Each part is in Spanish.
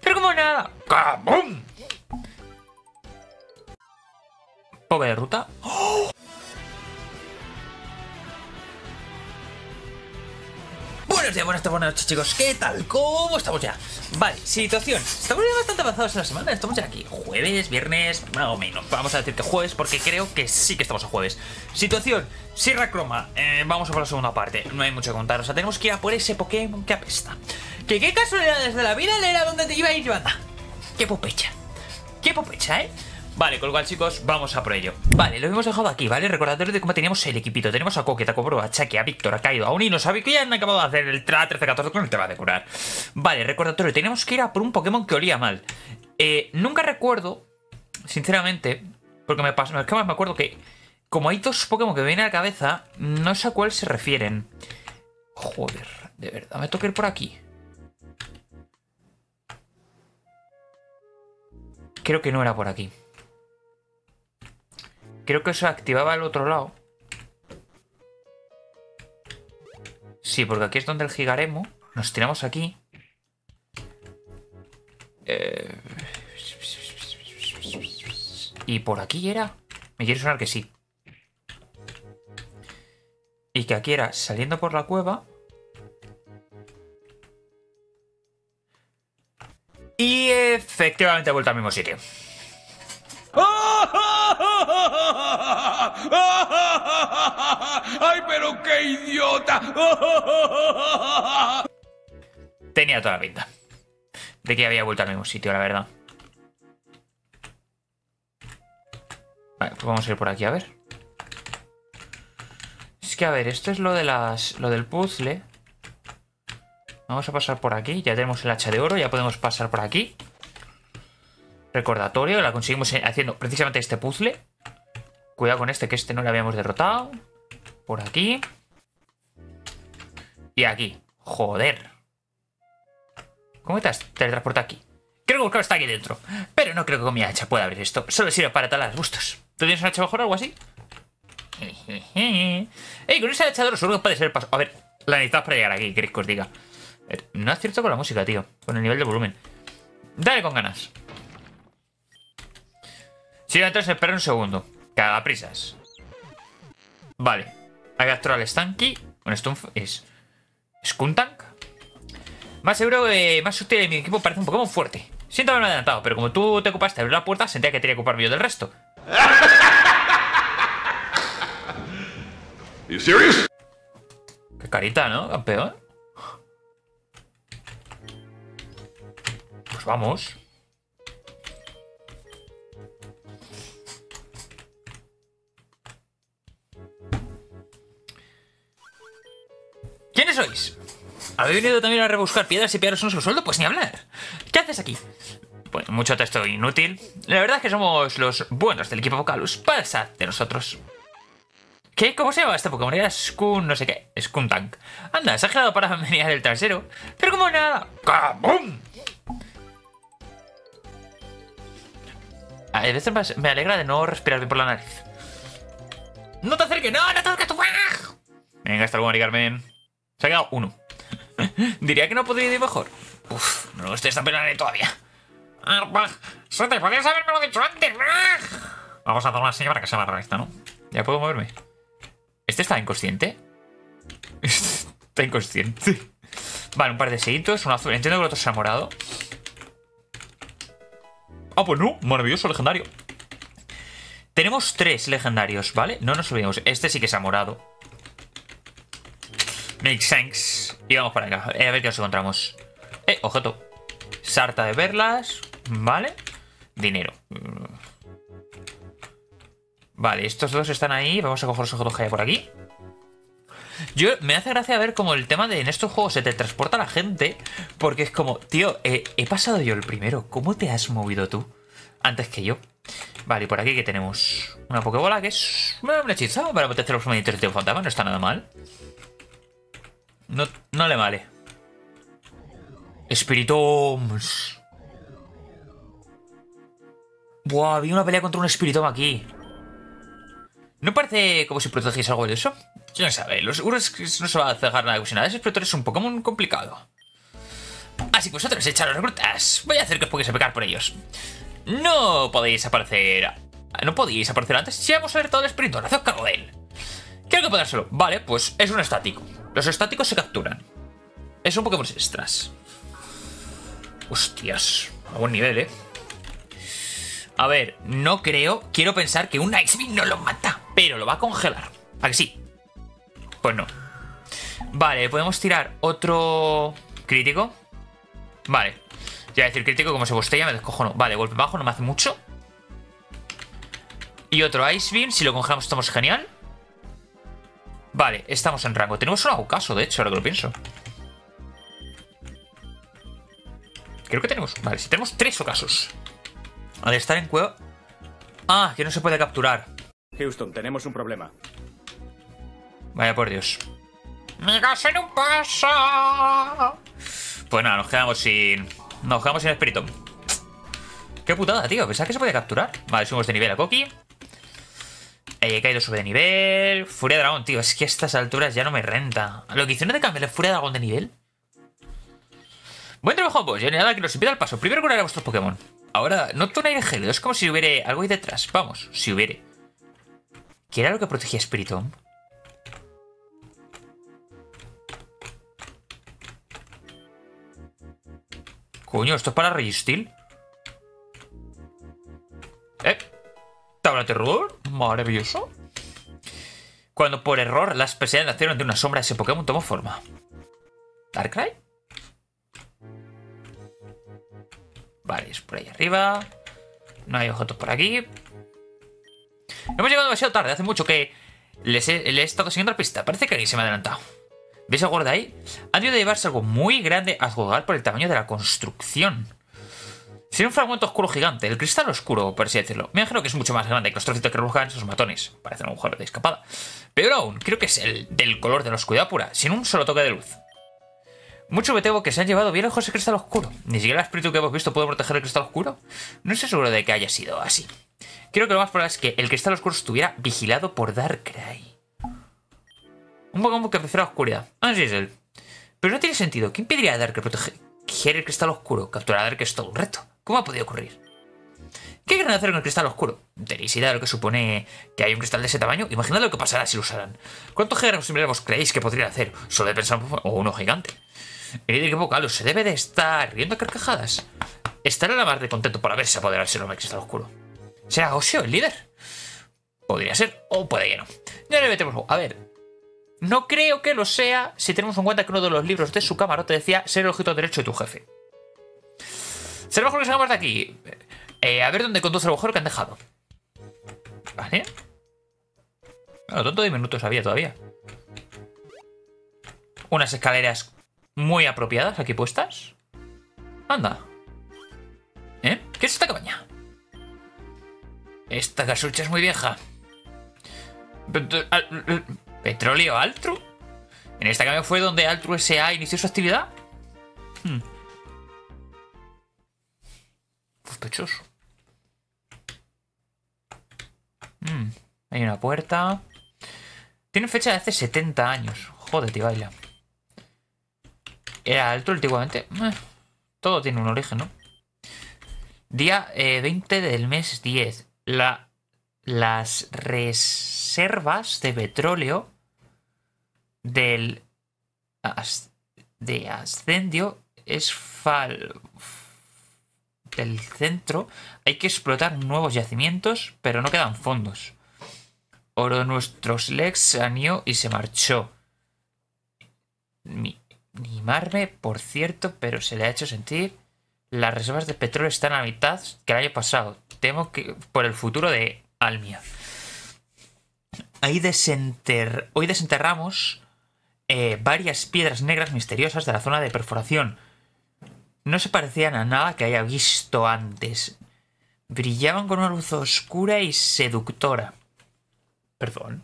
Pero como nada. ¡Cabum! Pobre de ruta. ¡Oh! Buenos días, buenas tardes, buenas noches, chicos. ¿Qué tal? ¿Cómo estamos ya? Vale, situación. Estamos ya bastante avanzados en la semana. Estamos ya aquí jueves, viernes, más o menos. Vamos a decirte jueves porque creo que sí que estamos a jueves. Situación, Sierra Croma. Vamos a por la segunda parte. No hay mucho que contar. O sea, tenemos que ir a por ese Pokémon que apesta. Que qué casualidades de la vida le era donde te iba a ir yo, anda. Qué popecha. Qué popecha, ¿eh? Vale, con lo cual, chicos, vamos a por ello. Vale, lo hemos dejado aquí, ¿vale? Recordatorios de cómo teníamos el equipito. Tenemos a Coqueta, a Cobro, a Chaque, a Víctor, a Caído, a Unino, ¿sabéis que ya han acabado de hacer el 13-14 con el tema de curar? Vale, recordatorio, tenemos que ir a por un Pokémon que olía mal. Nunca recuerdo, sinceramente, porque me pasó... Es que más me acuerdo que, como hay dos Pokémon que me vienen a la cabeza, no sé a cuál se refieren. Joder, de verdad, me toca ir por aquí. Creo que no era por aquí. Creo que eso activaba el otro lado. Sí, porque aquí es donde el Gigaremo. Nos tiramos aquí. Y por aquí era. Me quiere sonar que sí. Y que aquí era saliendo por la cueva. Y efectivamente ha vuelto al mismo sitio. ¡Ay, pero qué idiota! Tenía toda la pinta de que había vuelto al mismo sitio, la verdad. Vale, pues vamos a ir por aquí, a ver. Es que, a ver, esto es lo del puzzle. Vamos a pasar por aquí. Ya tenemos el hacha de oro, ya podemos pasar por aquí. Recordatorio, la conseguimos haciendo precisamente este puzzle. Cuidado con este, que este no lo habíamos derrotado. Por aquí. Y aquí. Joder. ¿Cómo te has teletransportado aquí? Creo que el buscador está aquí dentro. Pero no creo que con mi hacha pueda abrir esto. Solo sirve para talar arbustos. ¿Tú tienes una hacha mejor o algo así? Ey, con ese hacha de oro solo puede ser paso. A ver, la necesitas para llegar aquí, queréis que os diga. A ver, no acierto con la música, tío. Con el nivel de volumen. Dale con ganas. Sí, entonces espera un segundo. Caga prisas. Vale. Hay que actuar al Stanky. Bueno, esto es Skuntank. Más seguro, más útil de mi equipo parece un Pokémon fuerte. Siento haberme adelantado, pero como tú te ocupaste de abrir la puerta, sentía que tenía que ocuparme yo del resto. ¿En serio? Qué carita, ¿no, campeón? Pues vamos. ¿Quiénes sois? ¿Habéis venido también a rebuscar piedras y pillaros nuestro sueldo? Pues ni hablar. ¿Qué haces aquí? Bueno, mucho texto inútil. La verdad es que somos los buenos del equipo Pokélus. Pasad de nosotros. ¿Qué? ¿Cómo se llama este Pokémon? Era Skun... no sé qué. Skuntank. Anda, se ha quedado para venir del trasero. Pero como nada. ¡Cabum! A veces me alegra de no respirar bien por la nariz. ¡No te acerques! ¡No! ¡No te acerques! Venga, hasta luego, Mari Carmen. Se ha quedado uno. Diría que no podría ir mejor. Uf, no lo estés tan penando todavía. Sete, podrías habérmelo dicho antes. Vamos a tomar así para que sea más realista, ¿no? Ya puedo moverme. ¿Este está inconsciente? Está inconsciente. Vale, un par de sellitos, un azul. Entiendo que el otro sea morado. Ah, pues no. Maravilloso, legendario. Tenemos tres legendarios, ¿vale? No nos olvidemos. Este sí que se ha morado. Make sense. Y vamos para acá. A ver qué nos encontramos. Objeto. Sarta de perlas. Vale. Dinero. Vale, estos dos están ahí. Vamos a coger los objetos que hay por aquí. Yo me hace gracia ver como el tema de en estos juegos se te transporta la gente. Porque es como, tío, he pasado yo el primero. ¿Cómo te has movido tú? Antes que yo. Vale, y por aquí que tenemos una pokebola que es un hechizo para proteger los monitores de un fantasma. No está nada mal. No, no le vale. Espiritom. Buah, había una pelea contra un Espiritom aquí. ¿No parece como si protegís algo de eso? Yo no sé, los Uros no se va a cegar nada de cocinar. Ese Espiritom es un Pokémon complicado. Así que vosotros echaros reclutas. Voy a hacer que os pongáis a pecar por ellos. No podíais aparecer antes. Si hemos alertado al espíritu, no hacéis cargo de él. Quiero que podárselo. Vale, pues es un estático. Los estáticos se capturan. Es un Pokémon extras. Hostias. A buen nivel, ¿eh? A ver, no creo... Quiero pensar que un Ice Beam no lo mata. Pero lo va a congelar. ¿A que sí? Pues no. Vale, podemos tirar otro... ¿Crítico? Vale. Ya decir crítico, como se bostella, me descojono. Vale, golpe bajo, no me hace mucho. Y otro Ice Beam. Si lo congelamos estamos genial. Vale, estamos en rango. Tenemos un Agucaso, de hecho, ahora que lo pienso. Creo que tenemos... Vale, si tenemos tres ocasos. Al estar en cueva... Ah, que no se puede capturar. Houston, tenemos un problema. Vaya por Dios. ¡Me gasé en un paso! Pues nada, nos quedamos sin Espiritom. Qué putada, tío. Pensaba que se podía capturar. Vale, subimos de nivel a Koki. Caído sube de nivel. Furia de dragón, tío. Es que a estas alturas ya no me renta. Lo que hicieron de cambiarle Furia de dragón de nivel... Buen trabajo, pues. Ya nada que nos impida el paso. Primero curar a vuestros Pokémon. Ahora, noto un aire gélido. Es como si hubiera algo ahí detrás. Vamos, si hubiera. ¿Qué era lo que protegía a Espiritom? Coño, ¿esto es para Registil? ¿Tabla de terror? Maravilloso. Cuando por error las pesadillas nacieron ante una sombra de ese Pokémon tomó forma. ¿Darkrai? Vale, es por ahí arriba. No hay objetos por aquí. Hemos llegado demasiado tarde. Hace mucho que le he estado siguiendo la pista. Parece que alguien se me ha adelantado. ¿Veis algo gordo ahí? Han debido llevarse algo muy grande a jugar por el tamaño de la construcción. Sería un fragmento oscuro gigante. El cristal oscuro, por así decirlo. Me imagino que es mucho más grande que los trocitos que rebuscan esos matones. Parece un agujero de escapada. Peor aún, creo que es el del color de la oscuridad pura, sin un solo toque de luz. Mucho me temo que se han llevado bien lejos el cristal oscuro. Ni siquiera el espíritu que hemos visto puede proteger el cristal oscuro. No estoy seguro de que haya sido así. Creo que lo más probable es que el cristal oscuro estuviera vigilado por Darkrai. Un Pokémon que prefiere la oscuridad. Ah, sí es él. Pero no tiene sentido. ¿Qué impediría a Darkrai proteger el cristal oscuro? Capturar a Darkrai es todo un reto. ¿Cómo ha podido ocurrir? ¿Qué quieren hacer con el cristal oscuro? ¿Tenéis idea de lo que supone que hay un cristal de ese tamaño? Imaginad lo que pasará si lo usaran. ¿Cuántos guerreros creéis que podrían hacer? Solo de pensar o uno gigante. El líder equivocado se debe de estar riendo a carcajadas. Estará la más de contento por haberse apoderado del hombre cristal oscuro. ¿Será Oseo el líder? Podría ser, o puede que no. Ya le metemos. A ver, no creo que lo sea si tenemos en cuenta que uno de los libros de su camarote decía ser el objeto derecho de tu jefe. Será mejor que salgamos de aquí. A ver dónde conduce el agujero que han dejado. Vale. Bueno, tanto de minutos había todavía. Unas escaleras... muy apropiadas aquí puestas. Anda. ¿Qué es esta cabaña? Esta casucha es muy vieja. ¿Petróleo Altru? ¿En esta cabaña fue donde Altru S.A. inició su actividad? Sospechoso. Hay una puerta. Tiene fecha de hace 70 años. Joder, tío, baila. Era alto antiguamente. Todo tiene un origen, ¿no? Día 20 del mes 10. Las reservas de petróleo de Ascendio es del centro. Hay que explotar nuevos yacimientos, pero no quedan fondos. Oro de nuestros legs se anió y se marchó. Nimarme, por cierto, pero se le ha hecho sentir. Las reservas de petróleo están a la mitad que el año pasado. Temo que por el futuro de Almia. Hoy desenterramos varias piedras negras misteriosas de la zona de perforación. No se parecían a nada que haya visto antes. Brillaban con una luz oscura y seductora. Perdón.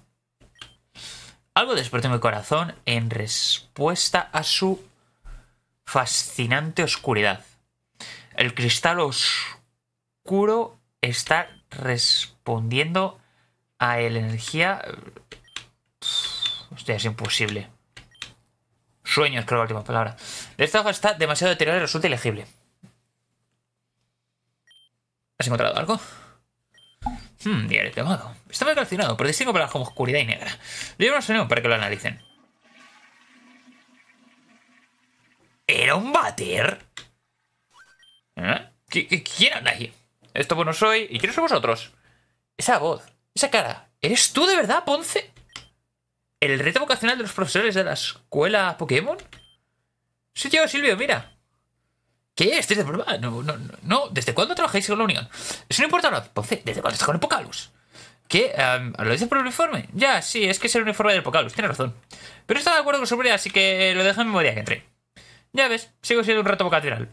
Algo despertó mi corazón en respuesta a su fascinante oscuridad. El cristal oscuro está respondiendo a la energía... Hostia, es imposible. Sueños, creo, la última palabra. De esta hoja está demasiado deteriorada y resulta ilegible. ¿Has encontrado algo? Diario quemado. Está muy calcinado, pero distingo para como oscuridad y negra. Llevo un sonido para que lo analicen. ¿Era un váter? ¿Eh? ¿Quién anda aquí? Esto pues no soy. ¿Y quiénes sois vosotros? Esa voz, esa cara. ¿Eres tú de verdad, Ponce? ¿El reto vocacional de los profesores de la escuela Pokémon? Sí, tío, Silvio, mira. ¿Qué? ¿Estáis de prueba? No. ¿Desde cuándo trabajáis con la Unión? Eso no importa ahora, Ponce. ¿Desde cuándo estás con el Pokélus? ¿Qué? ¿Lo dices por el uniforme? Ya, sí, es que es el uniforme del Pokélus. Tienes razón. Pero estaba de acuerdo con su seguridad, así que lo dejo en memoria que entré. Ya ves, sigo siendo un reto vocacional.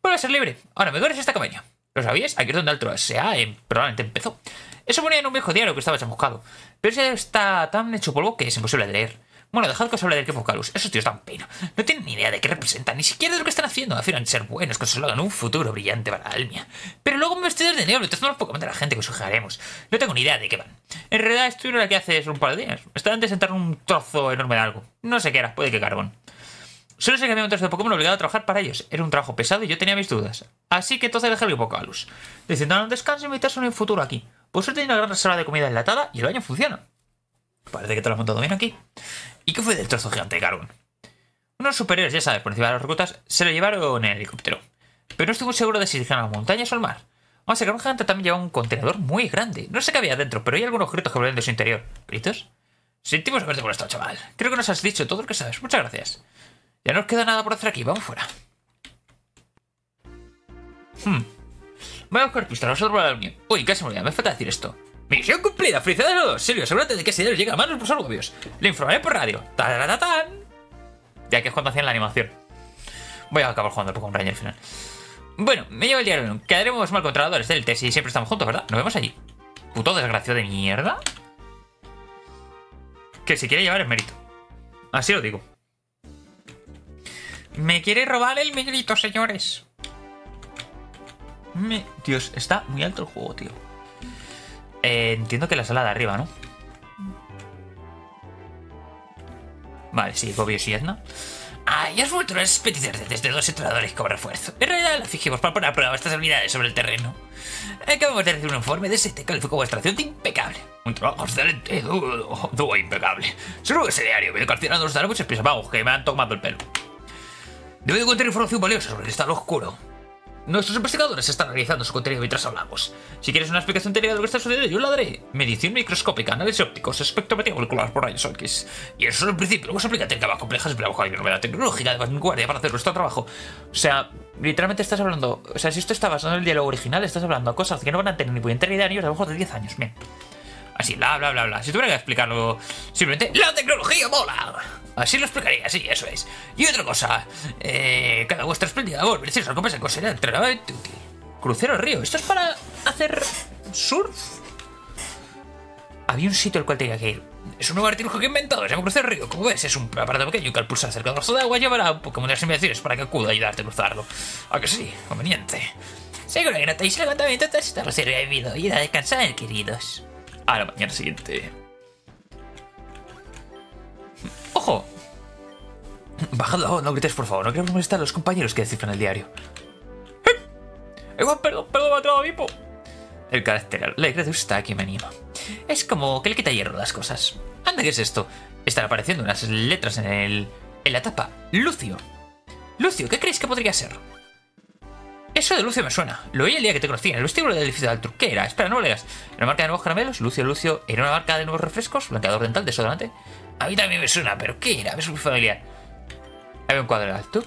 Vuelve a ser libre. Ahora me duele esta cabaña. ¿Lo sabías? Aquí es donde Altru S.A. probablemente empezó. Eso ponía en un viejo diario que estaba chamuscado. Pero ese está tan hecho polvo que es imposible de leer. Bueno, dejad que os hable del equipo Pokélus. Esos tíos dan pena. No tienen ni idea de qué representan, ni siquiera de lo que están haciendo. Afirman ser buenos, que os hagan un futuro brillante para la Almia. Pero luego me vestidos de negro y tratando los Pokémon de la gente que os sugeriremos. No tengo ni idea de qué van. En realidad estuvieron aquí hace un par de días. Estaban de sentar un trozo enorme de algo. No sé qué era, puede que carbón. Solo sé que había un trozo de Pokémon obligado a trabajar para ellos. Era un trabajo pesado y yo tenía mis dudas. Así que entonces dejé el Pokélus. Diciendo un descanso y meterse en el futuro aquí. Por suerte hay una gran reserva de comida enlatada y el baño funciona. Parece que te lo has montado bien aquí. ¿Y qué fue del trozo gigante de carbón? Unos superiores, ya sabes, por encima de las rutas, se lo llevaron en el helicóptero. Pero no estoy muy seguro de si llegaron a las montañas o al mar. Vamos a ver, un gigante también llevaba un contenedor muy grande. No sé qué había dentro, pero hay algunos gritos que volvían de su interior. ¿Gritos? Sentimos haberte molestado, chaval. Creo que nos has dicho todo lo que sabes. Muchas gracias. Ya no nos queda nada por hacer aquí. Vamos fuera. Voy a buscar pistas. Nosotros para la Unión. Uy, casi me olvidé. Me falta decir esto. Misión cumplida. Felicidades a los dos. Silvio, asegúrate de que ese dinero llegue a manos de los obvios. Le informaré por radio. ¡Tararatán! Ya que es cuando hacían la animación. Voy a acabar jugando poco un Ranger al final. Bueno, me llevo el diario de la Unión. Quedaremos mal controladores del test y siempre estamos juntos, ¿verdad? Nos vemos allí. Puto desgraciado de mierda. Que si quiere llevar el mérito. Así lo digo. Me quiere robar el mérito, señores. Dios, está muy alto el juego, tío. Entiendo que la sala de arriba, ¿no? Vale, sí, obvio, sí, ¿no? Ah, ya has vuelto a las peticiones desde dos entrenadores como refuerzo. En realidad las fijimos para poner a prueba estas habilidades sobre el terreno. Acabamos de recibir un informe de Sete que calificó vuestra acción de impecable. Un trabajo excelente, dúo impecable. Seguro que ese diario me calcinado nos dará muchas prisas. Vamos, que me han tomado el pelo. Debo encontrar información valiosa sobre el cristal oscuro. Nuestros investigadores están analizando su contenido mientras hablamos. Si quieres una explicación técnica de lo que está sucediendo, yo la daré. Medición microscópica, análisis ópticos, espectrometría molecular por rayos X. Y eso es el principio. Luego se aplica técnicas complejas y trabajo de novedad tecnológica de vanguardia para hacer nuestro trabajo. O sea, literalmente estás hablando... O sea, si esto está basado en el diálogo original, estás hablando a cosas que no van a tener ni puñetera idea ni a lo mejor de 10 años. Bien. Así, bla, bla, bla, bla. Si tuviera que explicarlo, simplemente... ¡La tecnología mola! Así lo explicaría, sí, eso es. Y otra cosa, cada vuestra espléndida labor, merece una recompensa considerada extremadamente útil. Crucero-Río, ¿esto es para hacer surf? Había un sitio al cual tenía que ir. Es un nuevo artilugio que he inventado, se llama Crucero-Río. Como ves, es un aparato pequeño que al pulsar cerca de un vaso de agua llevará un Pokémon de las inmediaciones para que acuda a ayudarte a cruzarlo. Aunque sí, conveniente. Seguro que no tenéis levantamiento tras estar servido. Y a descansar, queridos. A la mañana siguiente. ¡Ojo! Bajad la voz, no grites, por favor. No queremos molestar a los compañeros que descifran el diario. Perdón, me ha atrapado Vipo. El carácter alegre de Eustaquio me anima. Es como que le quita hierro las cosas. Anda, ¿qué es esto? Están apareciendo unas letras en la tapa. Lucio. Lucio, ¿qué creéis que podría ser? Eso de Lucio me suena. Lo oí el día que te conocí en el vestíbulo del edificio de Altru. ¿Qué era? Espera, no lo leas. ¿Era una marca de nuevos caramelos? Lucio. ¿Era una marca de nuevos refrescos? ¿Blanqueador dental? ¿Desodorante? A mí también me suena, pero ¿qué era? Es muy familiar. ¿Había un cuadro de Altru?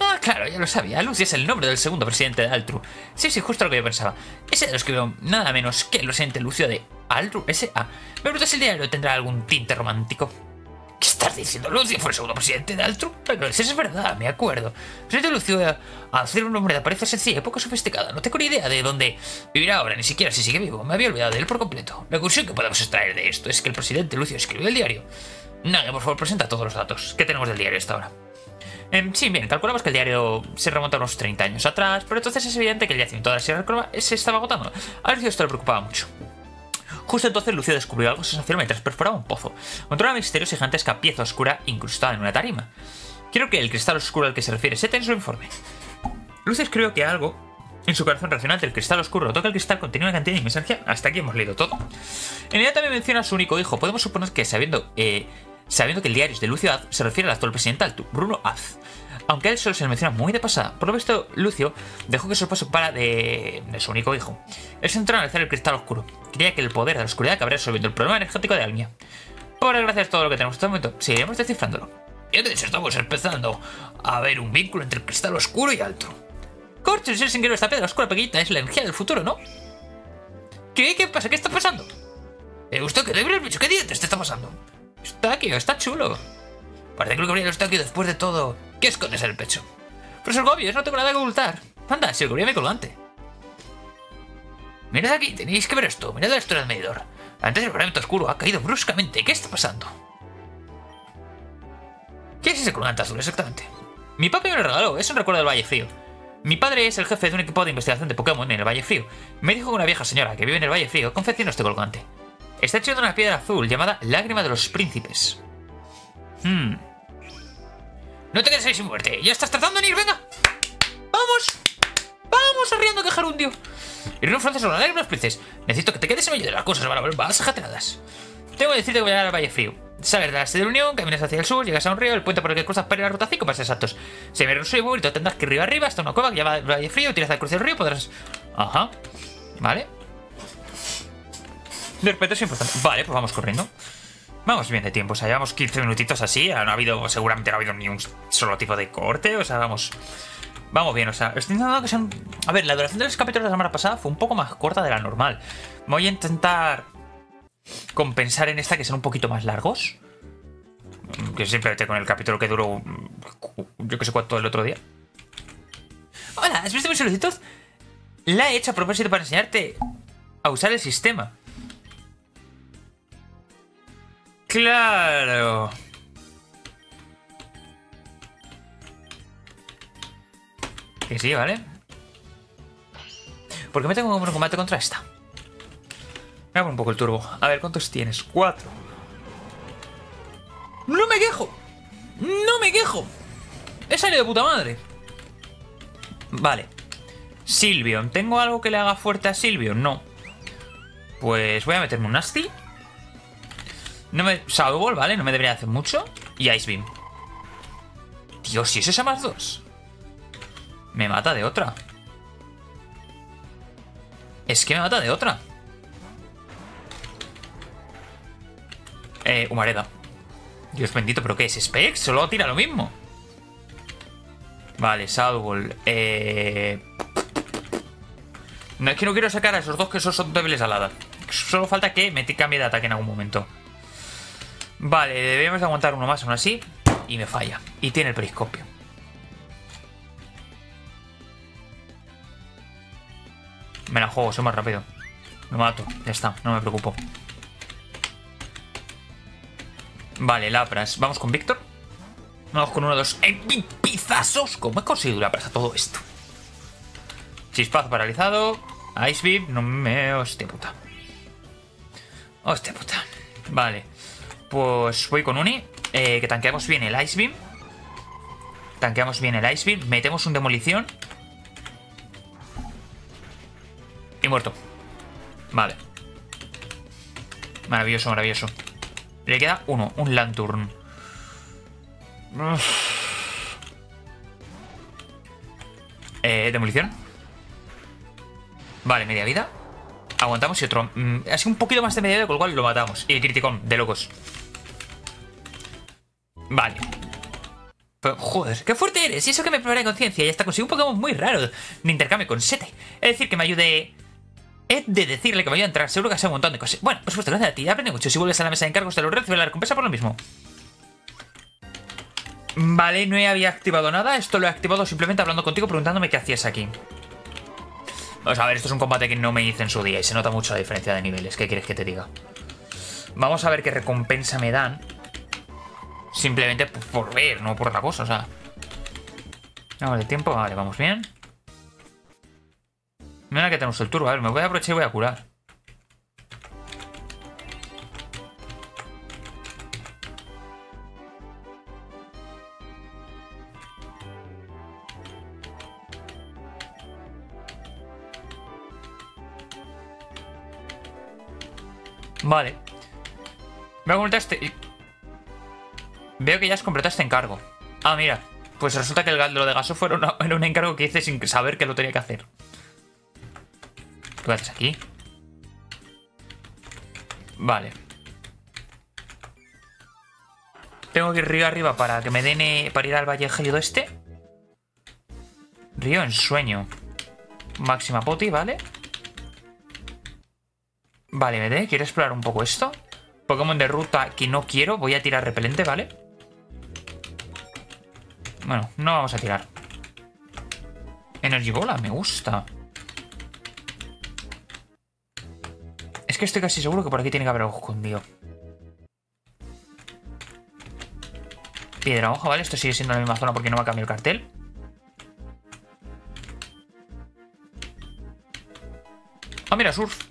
Ah, claro, ya lo sabía. Lucio es el nombre del segundo presidente de Altru. Sí, justo lo que yo pensaba. Ese lo escribió nada menos que el presidente Lucio de Altru S.A. Me pregunto si el diario tendrá algún tinte romántico. ¿Qué estás diciendo? ¿Lucio fue el segundo presidente de Altru? Pero eso es verdad, me acuerdo. Presidente Lucio, al ser un hombre de apariencia sencilla y poco sofisticada, no tengo ni idea de dónde vivirá ahora, ni siquiera si sigue vivo. Me había olvidado de él por completo. La conclusión que podemos extraer de esto es que el presidente Lucio escribió el diario. Nadia, por favor, presenta todos los datos. ¿Qué tenemos del diario hasta ahora? Sí, bien, calculamos que el diario se remonta unos 30 años atrás, pero entonces es evidente que el yacimiento de la Sierra Corva se estaba agotando. A Lucio esto le preocupaba mucho. Justo entonces Lucio descubrió algo sensacional mientras perforaba un pozo. Encontró una misteriosa y gigantesca pieza oscura incrustada en una tarima. Creo que el cristal oscuro al que se refiere Sete en su informe. Lucio escribió que algo en su corazón racional del cristal oscuro toca el cristal contenía una cantidad de inmensancia. Hasta aquí hemos leído todo. En ella también menciona a su único hijo. Podemos suponer que sabiendo que el diario de Lucio Az se refiere al actual presidente Altru, Bruno Az. Aunque a él solo se le menciona muy de pasada. Por lo visto, Lucio dejó que su paso para de su único hijo. Él se entró a analizar el cristal oscuro. Creía que el poder de la oscuridad acabaría resolviendo el problema energético de Almia. Por desgracia es todo lo que tenemos hasta el momento. Seguiremos descifrándolo. Y entonces estamos empezando a ver un vínculo entre el cristal oscuro y Altru. Corcho, sin querer, esta piedra oscura pequeñita es la energía del futuro, ¿no? ¿Qué pasa? ¿Qué está pasando? Eustaquio, te habrías dicho, ¿qué dientes te está pasando? Eustaquio, está chulo. Parece que lo que habría Eustaquio después de todo. ¿Qué escondes en el pecho? Profesor Gobios, no tengo nada que ocultar. Anda, se cubría mi colgante. Mirad aquí, tenéis que ver esto. Mirad la historia del medidor. Antes el parámetro oscuro ha caído bruscamente. ¿Qué está pasando? ¿Qué es ese colgante azul exactamente? Mi papá me lo regaló, es un recuerdo del Valle Frío. Mi padre es el jefe de un equipo de investigación de Pokémon en el Valle Frío. Me dijo que una vieja señora que vive en el Valle Frío confeccionó este colgante. Está hecho de una piedra azul llamada Lágrima de los Príncipes. No te quedes ahí sin muerte. Ya estás tratando de ir, venga. ¡Vamos! ¡Vamos arriando que Gerundio! Y no francés sobre la lágrima de los princes. Necesito que te quedes en medio de las cosas, van a volver más jateradas. Tengo que decirte que voy a llegar al Valle Frío. Sales de la sede de la Unión, caminas hacia el sur, llegas a un río, el puente por el que cruzas para la ruta 5 para ser exactos. Se ve un subo y tú tendrás que ir río arriba hasta una cueva que llama Valle Frío, tiras al crucero-río y podrás... Ajá. Vale. De repente es importante. Vale, pues vamos corriendo. Vamos bien de tiempo, o sea, llevamos 15 minutitos así, no ha habido, seguramente no ha habido ni un solo tipo de corte, o sea, vamos bien, o sea, estoy intentando que sean... A ver, la duración de los capítulos de la semana pasada fue un poco más corta de la normal. Voy a intentar compensar en esta que sean un poquito más largos, que simplemente con el capítulo que duró, yo que sé cuánto el otro día. Hola, ¿has visto mi solicitud? La he hecho a propósito para enseñarte a usar el sistema. ¡Claro! Que sí, ¿vale? ¿Por qué me tengo un combate contra esta? Me hago un poco el turbo. A ver, ¿cuántos tienes? 4. ¡No me quejo! ¡No me quejo! ¡He salido de puta madre! Vale. Silvio. ¿Tengo algo que le haga fuerte a Silvio? No. Pues voy a meterme un nasty. No me... Saubol, ¿vale? No me debería hacer mucho. Y Ice Beam. Dios, si eso es a más 2. Me mata de otra. Es que me mata de otra. Humareda. Dios bendito, ¿pero qué es? ¿Specs? Solo tira lo mismo. Vale, Saubol. No, es que no quiero sacar a esos dos que son débiles aladas. Solo falta que me cambie de ataque en algún momento. Vale, debemos aguantar uno más aún así. Y me falla. Y tiene el periscopio. Me la juego, soy más rápido. Me mato, ya está, no me preocupo. Vale, Lapras. Vamos con Víctor. Vamos con uno de los pipizazos. ¿Cómo he conseguido Lapras a todo esto? Chispazo paralizado. Ice Beam. No me... Hostia puta. Hostia puta. Vale. Pues voy con Uni, que tanqueamos bien el Ice Beam. Tanqueamos bien el Ice Beam, metemos un demolición. Y muerto. Vale. Maravilloso, maravilloso. Le queda uno, un Lanturn. Demolición. Vale, media vida. Aguantamos y otro. Así un poquito más de media vida, con lo cual lo matamos. Y criticón, de locos. Vale. Pero, joder, qué fuerte eres. Y eso que me probará conciencia. Y hasta consigo un Pokémon muy raro de intercambio con Sete. Es decir, que me ayude. He de decirle que me ayuda a entrar. Seguro que hace un montón de cosas. Bueno, por supuesto, gracias a ti. Aprende mucho. Si vuelves a la mesa de encargos, te lo recibiré la recompensa por lo mismo. Vale, no había activado nada. Esto lo he activado simplemente hablando contigo, preguntándome qué hacías aquí. Vamos a ver, esto es un combate que no me hice en su día y se nota mucho la diferencia de niveles. ¿Qué quieres que te diga? Vamos a ver qué recompensa me dan. Simplemente por ver, no por otra cosa, o sea. Vamos de tiempo, vale, vamos bien. Mira que tenemos el turbo, a ver, me voy a aprovechar y voy a curar. Vale. Voy a completar este... Veo que ya has completado este encargo. Ah, mira. Pues resulta que lo de Gasóforo era un encargo que hice sin saber que lo tenía que hacer. ¿Qué haces aquí? Vale. Tengo que ir río arriba para que me den... Para ir al Valle Frío este. Río en sueño. Máxima poti, ¿vale? Vale, BD, quiero explorar un poco esto. Pokémon de ruta que no quiero. Voy a tirar repelente, ¿vale? Bueno, no vamos a tirar. Energy Bola, me gusta. Es que estoy casi seguro que por aquí tiene que haber algo escondido. Piedra hoja, ¿vale? Esto sigue siendo la misma zona porque no me ha cambiado el cartel. Ah, mira, surf.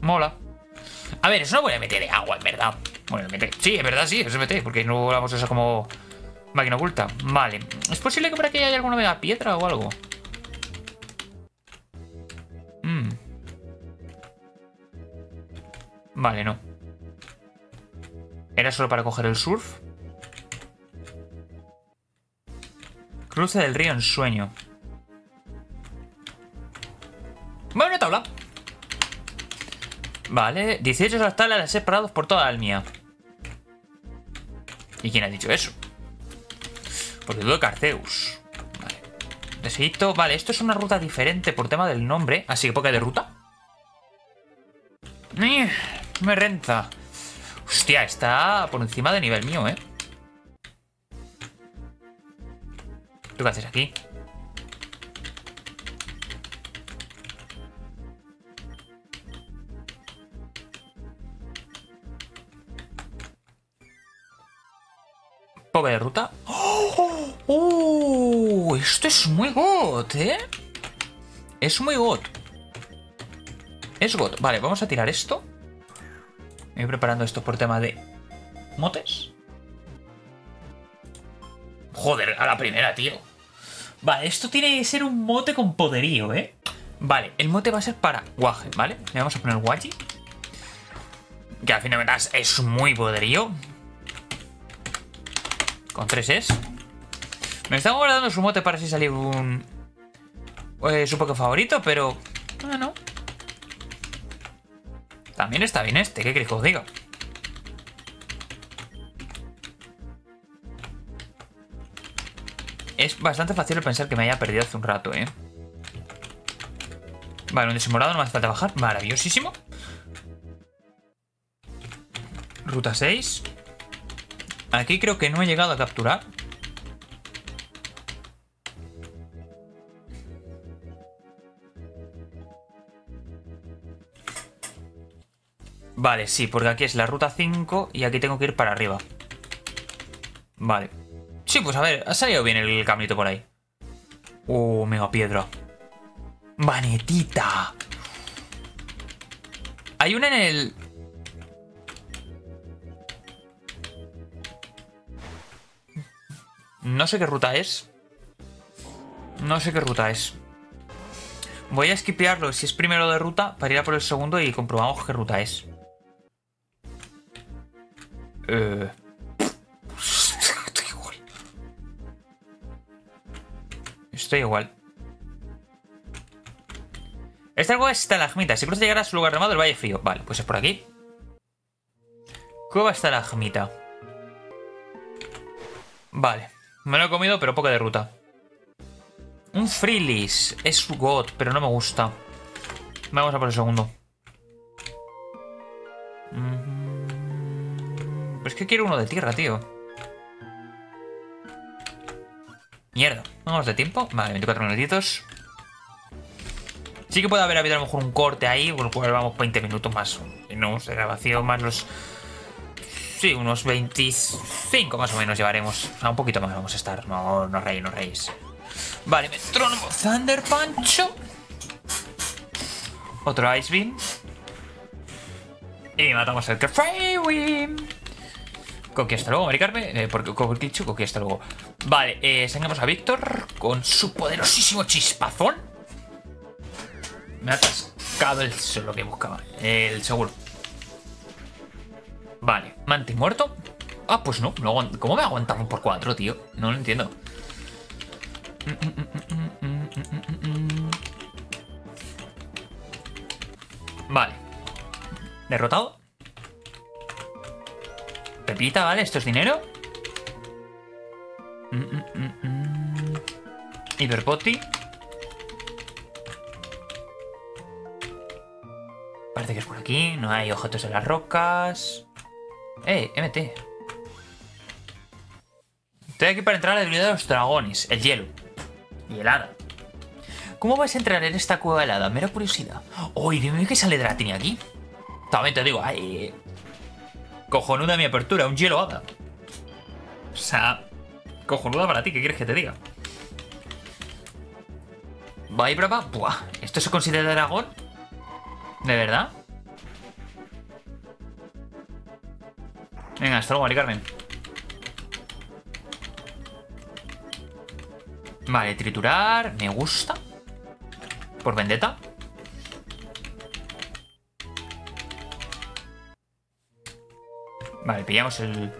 Mola. A ver, es una buena MT de agua, en verdad. Bueno, MT. Sí, en verdad, sí, es MT, porque no volamos eso como máquina oculta. Vale. ¿Es posible que por aquí haya alguna mega piedra o algo? Vale, no. Era solo para coger el surf. Cruce del río en sueño. Bueno, tabla. Vale, 18 de las tablas las he separados por toda Almia. ¿Y quién ha dicho eso? Porque dudo que Arceus. Vale. Deseito. Vale, esto es una ruta diferente por tema del nombre. Así que poca de ruta. Me renta. Hostia, está por encima de nivel mío, ¿eh? ¿Tú qué haces aquí? Poke de ruta. ¡Oh! ¡Oh! Esto es muy got, ¿eh? Es muy got. Es got. Vale, vamos a tirar esto. Me voy preparando esto por tema de motes. Joder, a la primera, tío. Vale, esto tiene que ser un mote con poderío, ¿eh? Vale, el mote va a ser para guaje, ¿vale? Le vamos a poner guaji. Que al fin de cuentas es muy poderío. Con 3 es. Me están guardando su mote para si sale un... su poke favorito, pero... Bueno... También está bien este, ¿qué queréis que os diga? Es bastante fácil pensar que me haya perdido hace un rato, ¿eh? Vale, un desemorado, no me hace falta bajar. Maravillosísimo. Ruta 6. Aquí creo que no he llegado a capturar. Vale, sí, porque aquí es la ruta 5 y aquí tengo que ir para arriba. Vale. Sí, pues a ver, ha salido bien el caminito por ahí. Mega piedra. Manetita. Hay una en el... No sé qué ruta es. Voy a esquipearlo si es primero de ruta para ir a por el segundo y comprobamos qué ruta es. Estoy igual. Esta cueva está en la jmita. Si cruza llegará a su lugar llamado el Valle Frío. Vale, pues es por aquí. Cueva está en la jmita. Vale. Me lo he comido, pero poco de ruta. Un Freelis. Es God, pero no me gusta. Vamos a por el segundo. Pero es que quiero uno de tierra, tío. Mierda. Vamos de tiempo. Vale, 24 minutitos. Sí que puede haber habido a lo mejor un corte ahí, con lo cual vamos 20 minutos más. No, será vacío más los... Sí, unos 25 más o menos llevaremos. O sea, un poquito más vamos a estar. No, no reís, no reís. Vale, metrónomo. Thunder Pancho. Otro Ice Beam. Y matamos al Craywin. Coqui, hasta luego, maricarme. Porque Coquichu, Coqui, hasta luego. Vale, sacamos a Víctor con su poderosísimo chispazón. Me ha atascado el... Eso es lo que buscaba. El seguro. Vale. Mantis muerto. Ah, pues no. ¿Cómo me aguanta un por 4, tío? No lo entiendo. Vale. Derrotado. Pepita, ¿vale? Esto es dinero. Hiperpoti. Parece que es por aquí. No hay objetos en las rocas. MT. Estoy aquí para entrar a la debilidad de los dragones. El hielo. Y el hada. ¿Cómo vais a entrar en esta cueva helada? Mera curiosidad. Uy, dime que sale Dratini aquí. También te digo, ay. Cojonuda mi apertura, un hielo hada. O sea, cojonuda para ti, ¿qué quieres que te diga? Vibrava, buah. ¿Esto se considera dragón? ¿De verdad? Venga, hasta luego, Mari Carmen. Vale, triturar, me gusta. Por vendetta. Vale, pillamos el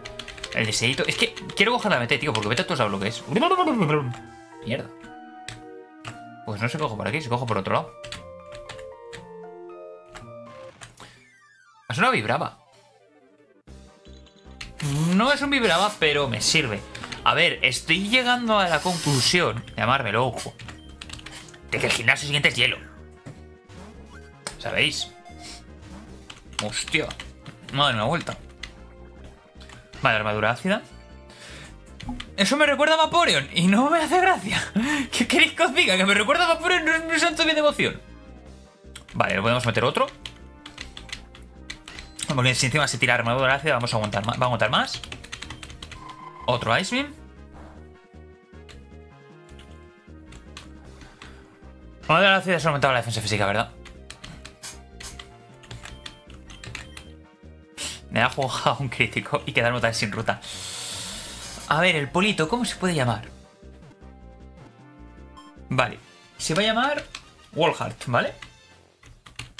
deseito. Es que quiero coger la MT, tío, porque vete a tú sabes lo que es. Mierda. Pues no se cojo por aquí, se cojo por otro lado. Es una Vibrava. No es un Vibrava, pero me sirve. A ver, estoy llegando a la conclusión, llamármelo, ojo, de que el gimnasio siguiente es hielo. ¿Sabéis? Hostia. Madre, una vuelta. Vale, armadura ácida. Eso me recuerda a Vaporeon y no me hace gracia. ¿Qué queréis que os diga? Que me recuerda a Vaporeon, no es un santo de mi devoción. Vale, le podemos meter otro. Porque si encima se tira armadura ácida, vamos a aguantar más. Va a aguantar más. Otro Ice Beam. Armadura ácida se ha aumentado la defensa física, ¿verdad? Me ha jugado un crítico y quedarme tan sin ruta. A ver, el polito, ¿cómo se puede llamar? Vale, se va a llamar Wallheart, ¿vale?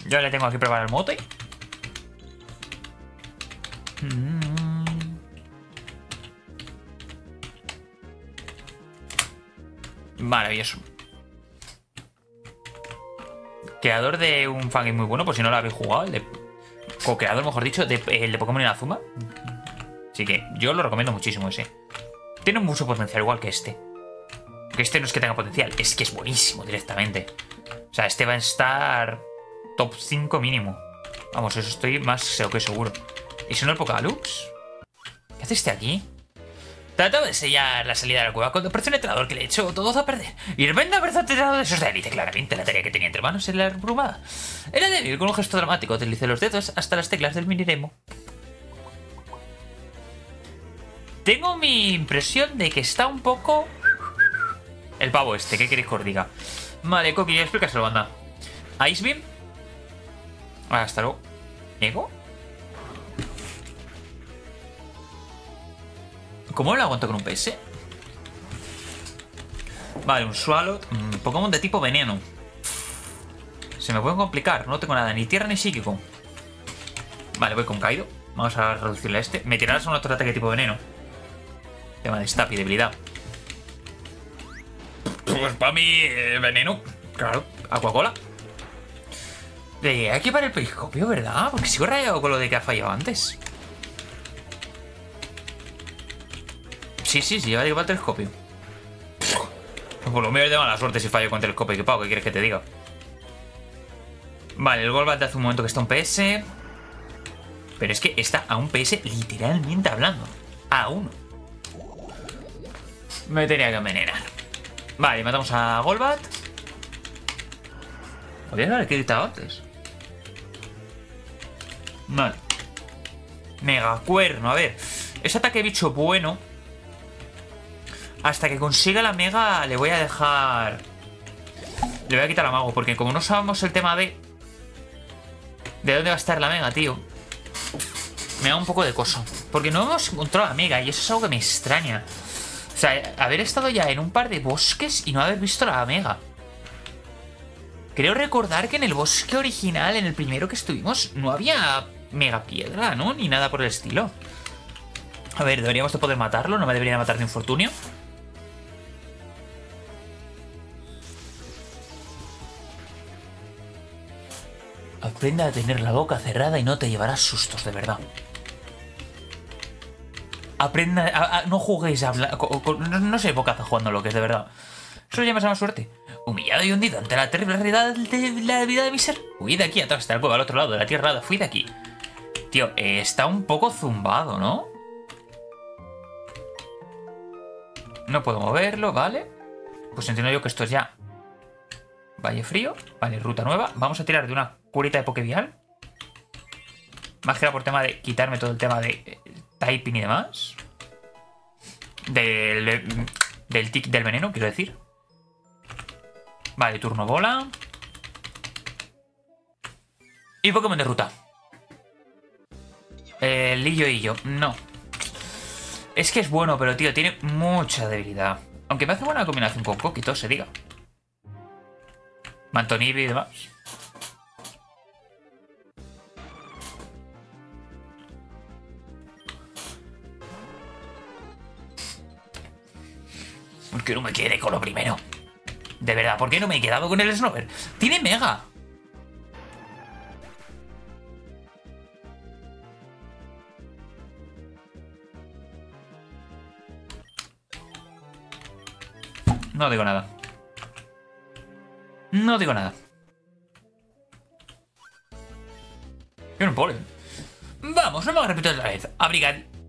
Yo le tengo aquí preparado el mote. Maravilloso. Creador de un fangame muy bueno, por si no lo habéis jugado, el de... co-creador, mejor dicho, el de Pokémon Inazuma. Así que yo lo recomiendo muchísimo ese. Tiene mucho potencial, igual que este. Que este no es que tenga potencial, es que es buenísimo directamente. O sea, este va a estar top 5 mínimo. Vamos, eso estoy más que seguro. ¿Y si no el Pokalux? ¿Qué hace este aquí? Trataba de sellar la salida de la cueva cuando aparece un entrenador que le echó todos a perder. Y el venda haberse aterrado de esos de élite, claramente la tarea que tenía entre manos en la embrumada. Era débil, con un gesto dramático, deslicé los dedos hasta las teclas del miniremo. Tengo mi impresión de que está un poco... El pavo este, ¿qué queréis que os diga? Vale, Coqui, explícaselo, anda. Ice Beam. Hasta luego. ¿Nego? ¿Cómo lo aguanto con un PS? Vale, un Swallow. Pokémon de tipo veneno. Se me pueden complicar. No tengo nada, ni tierra ni psíquico. Vale, voy con Caído. Vamos a reducirle a este. Me tirarás a un otro ataque tipo veneno. Tema de stab y debilidad. Pues para mí, veneno. Claro, Aquacola. Hay que parar el periscopio, ¿verdad? Porque sigo rayado con lo de que ha fallado antes. Sí, lleva el telescopio. Por lo menos de mala suerte si fallo con el telescopio equipado, ¿qué quieres que te diga? Vale, el Golbat hace un momento que está un PS. Pero es que está a un PS literalmente hablando. A uno. Me tenía que envenenar. Vale, matamos a Golbat. Podría haber quitado antes. Vale. Mega cuerno, a ver. Ese ataque bicho bueno. Hasta que consiga la mega le voy a dejar... Le voy a quitar a mago, porque como no sabemos el tema de... ¿De dónde va a estar la mega, tío? Me da un poco de cosa. Porque no hemos encontrado la mega y eso es algo que me extraña. O sea, haber estado ya en un par de bosques y no haber visto la mega. Creo recordar que en el bosque original, en el primero que estuvimos, no había mega piedra, ¿no? Ni nada por el estilo. A ver, deberíamos de poder matarlo. No me debería matar de infortunio. Aprenda a tener la boca cerrada y no te llevarás sustos, de verdad. Aprenda a no juguéis a hablar... No sé, bocaza jugando lo que es, de verdad. Eso ya me llama suerte. Humillado y hundido ante la terrible realidad de la vida de mi ser. Huí de aquí atrás, hasta el pueblo, al otro lado de la tierra. Fui de aquí. Tío, está un poco zumbado, ¿no? No puedo moverlo, ¿vale? Pues entiendo yo que esto es ya... Valle Frío. Vale, ruta nueva. Vamos a tirar de una curita de Pokévial. Más que nada por tema de quitarme todo el tema de typing y demás. Del tic del veneno, quiero decir. Vale, turno bola. Y Pokémon de ruta. El Lillo y yo. No. Es que es bueno, pero tío, tiene mucha debilidad. Aunque me hace buena combinación con Coquito, se diga. Mantonibi y demás. ¿Por qué no me quedé con lo primero? De verdad, ¿por qué no me he quedado con el Snover? ¡Tiene mega! No digo nada. No digo nada. Tiene un polen. Vamos, no me lo repito otra vez.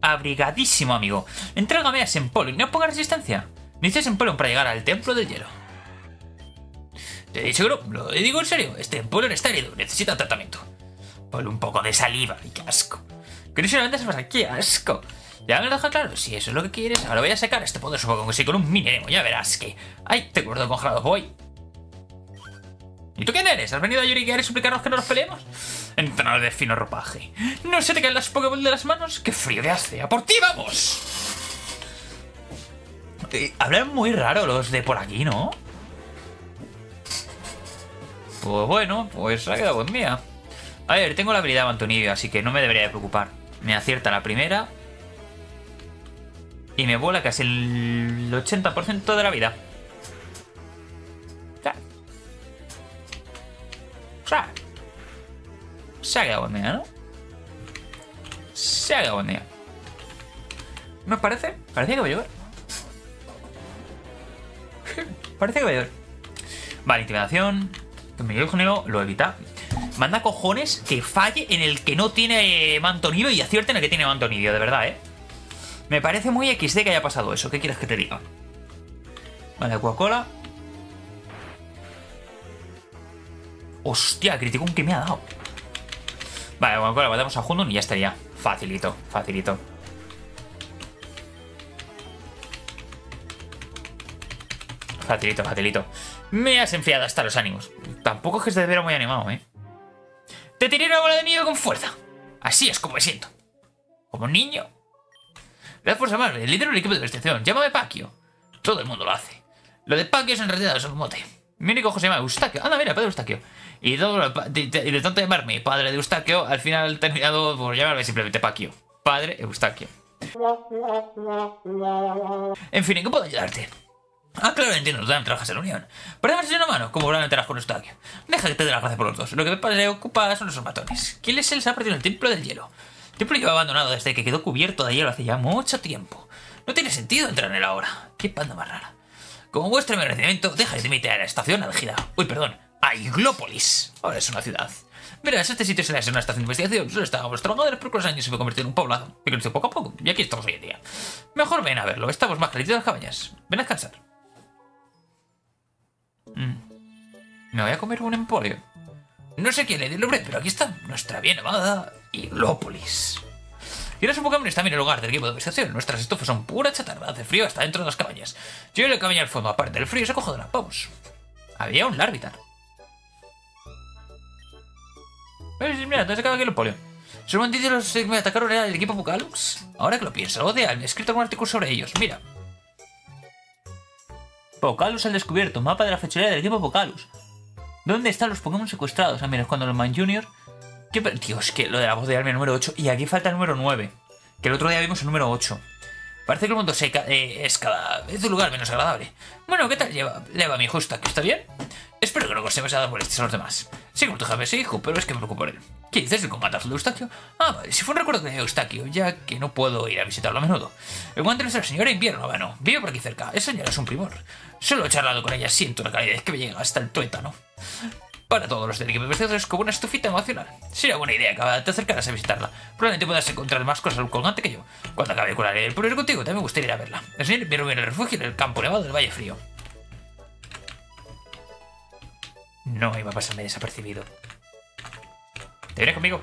Abrigadísimo, amigo. Entrégame a Sempollen y no ponga resistencia. Necesitas Sempollen para llegar al templo del hielo. Te he dicho que no, lo digo en serio. Este Sempollen está herido, necesita tratamiento. Ponle un poco de saliva y qué asco. Que no se lo vendas más aquí, qué asco. Ya me lo deja claro, si eso es lo que quieres, ahora voy a sacar este poder, supongo que sí, con un minero, ya verás que... ¡Ay, te gordo congelado, voy! ¿Y tú quién eres? ¿Has venido a lloriquear y suplicarnos que no nos peleemos? Entrenador de fino ropaje. ¿No se te caen las Pokéball de las manos? ¡Qué frío de acea! ¡Por ti vamos! Hablan muy raro los de por aquí, ¿no? Pues bueno, pues ha quedado buen día. A ver, tengo la habilidad Mantonibio, así que no me debería de preocupar. Me acierta la primera... Y me vuela casi el 80% de la vida. Se ha quedado buen día, ¿no? Se ha quedado buen día. ¿No os parece? Parece que va a llover. Parece que va a llover. Vale, intimidación. Que Miguel Junero lo evita. Manda cojones que falle en el que no tiene Mantonibio y acierte en el que tiene Mantonibio, de verdad, ¿eh? Me parece muy XD que haya pasado eso. ¿Qué quieres que te diga? Vale, Coca-Cola. Hostia, criticón que me ha dado. Vale, Coca-Cola, matamos a Hundun y ya estaría. Facilito, facilito. Facilito, facilito. Me has enfriado hasta los ánimos. Tampoco es que esté de muy animado, ¿eh? Te tiré una bola de nieve con fuerza. Así es como me siento. Como un niño. Gracias por llamarme, el líder del equipo de investigación. Llámame Paquio. Todo el mundo lo hace. Lo de Paquio es en realidad es un mote. Mi único hijo se llama Eustaquio. Anda, mira, padre Eustaquio. Y de tanto llamarme padre de Eustaquio, al final he terminado por llamarme simplemente Paquio. Padre Eustaquio. En fin, ¿en qué puedo ayudarte? Ah, claro, entiendo, también trabajas en la Unión. Pero además, una mano, como gran enteras con Eustaquio. Deja que te dé las gracias por los dos. Lo que me preocupa son esos matones. ¿Quién les ha perdido en el templo del hielo? El templo lleva abandonado desde que quedó cubierto de hielo hace ya mucho tiempo. No tiene sentido entrar en él ahora. Qué panda más rara. Como vuestro agradecimiento, dejaré de invitar a la estación Algida. Uy, perdón. A Iglópolis. Ahora es una ciudad. Verás, este sitio será una estación de investigación. Solo estábamos trabajadores por unos años y se fue convertido en un poblado. Me creció poco a poco. Y aquí estamos hoy en día. Mejor ven a verlo. Estamos más calientes de las cabañas. Ven a descansar. Me voy a comer un emporio. No sé quién le dio el nombre, pero aquí está nuestra bien amada... Iglópolis. Y los Pokémon están en el hogar del equipo de investigación. Nuestras estufas son pura chatarra. Hace frío hasta dentro de las cabañas. Yo le cabaña al fondo. Aparte del frío, se cojo de las pavos. Había un Larvitar. Mira, te has sacado aquí el polio. Son bandidos los que me atacaron era el equipo Pokalux. Ahora que lo pienso, odia. He escrito algún artículo sobre ellos. Mira. Pokalus al descubierto. Mapa de la fechoría del equipo Pokalus. ¿Dónde están los Pokémon secuestrados? Al menos cuando los Man Junior... Dios, que lo de la voz de Armin el número 8. Y aquí falta el número 9. Que el otro día vimos el número 8. Parece que el mundo es cada vez un lugar menos agradable. Bueno, ¿qué tal lleva mi justa? ¿Que está bien? Espero que no os hayáis dado molestias a los demás. Sí, como tú sabes, hijo, pero es que me preocupo por él. ¿Qué dices del combate de Eustaquio? Ah, vale, si fue un recuerdo de Eustaquio, ya que no puedo ir a visitarlo a menudo. El guante es la señora Invierno, bueno, vive por aquí cerca. Esa señora es un primor. Solo he charlado con ella, siento la calidez que me llega hasta el tuétano. Para todos los del equipo de investigadores, como una estufita emocional. Sería buena idea que te acercaras a visitarla. Probablemente puedas encontrar más cosas al colgante que yo. Cuando acabe con la ley del purero contigo, también me gustaría ir a verla. El señor viene en el refugio en el campo elevado del Valle Frío. No iba a pasarme desapercibido. ¿Te vienes conmigo?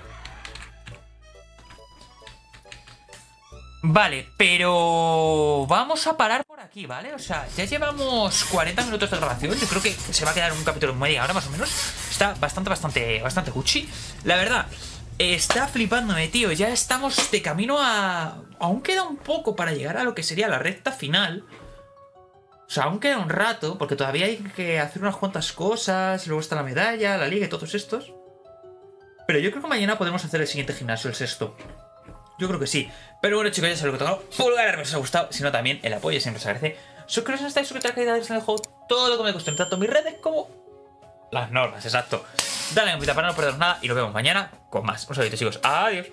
Vale, pero vamos a parar por aquí, ¿vale? O sea, ya llevamos 40 minutos de grabación. Yo creo que se va a quedar un capítulo en media hora más o menos. Está bastante cuchi. La verdad, está flipándome, tío. Ya estamos de camino a... Aún queda un poco para llegar a lo que sería la recta final. O sea, aún queda un rato, porque todavía hay que hacer unas cuantas cosas. Luego está la medalla, la liga y todos estos. Pero yo creo que mañana podemos hacer el siguiente gimnasio, el sexto. Yo creo que sí. Pero bueno, chicos, ya sabéis lo que tengo. Pulgar arriba si os ha gustado. Si no, también el apoyo siempre os agradece. Suscribiros si no estáis, suscribiros a la cadena del juego. Todo lo que me costó, tanto mis redes como las normas, exacto. Dale a la campanita para no perderos nada. Y nos vemos mañana con más. Un saludo, chicos. Adiós.